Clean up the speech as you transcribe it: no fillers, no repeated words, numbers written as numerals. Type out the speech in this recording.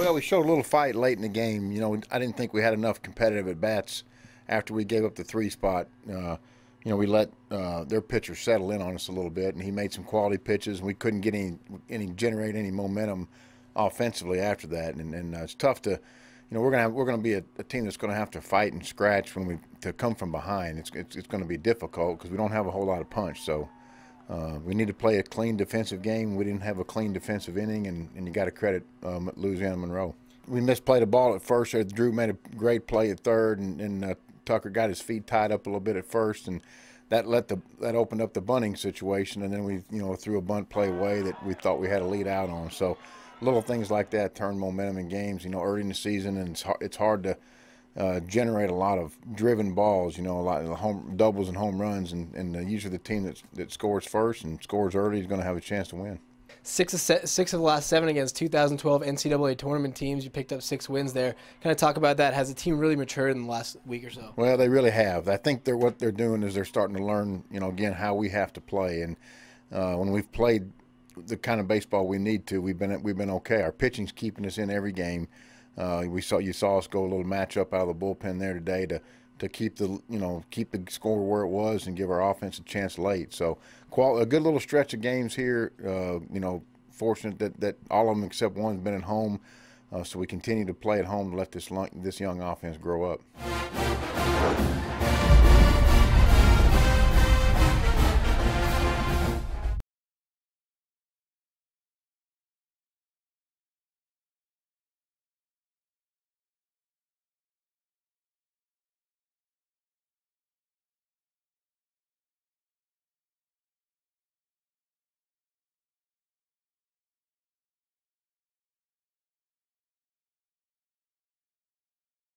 Well, we showed a little fight late in the game. You know, I didn't think we had enough competitive at-bats after we gave up the 3 spot. You know, we let their pitcher settle in on us a little bit, and he made some quality pitches, and we couldn't get generate any momentum offensively after that. And it's tough to, you know, we're gonna be a team that's gonna have to fight and scratch when to come from behind. It's gonna be difficult because we don't have a whole lot of punch. So we need to play a clean defensive game. We didn't have a clean defensive inning, and you got to credit Louisiana Monroe. We misplayed a ball at first. Drew made a great play at third, and Tucker got his feet tied up a little bit at first, and that opened up the bunting situation. And then we, you know, threw a bunt play away that we thought we had a lead out on. So little things like that turn momentum in games. You know, early in the season, and it's hard to generate a lot of driven balls. You know, a lot of home doubles and home runs, and usually the team that scores first and scores early is going to have a chance to win. Six of the last 7 against 2012 NCAA tournament teams. You picked up 6 wins there. Kind of talk about that. Has the team really matured in the last week or so? Well, they really have. I think what they're doing is they're starting to learn, you know, again, how we have to play. And when we've played the kind of baseball we need to, we've been okay. Our pitching's keeping us in every game. You saw us go a little matchup out of the bullpen there today to keep the keep the score where it was and give our offense a chance late. So a good little stretch of games here. You know, fortunate that all of them except one's been at home, so we continue to play at home to let this young offense grow up.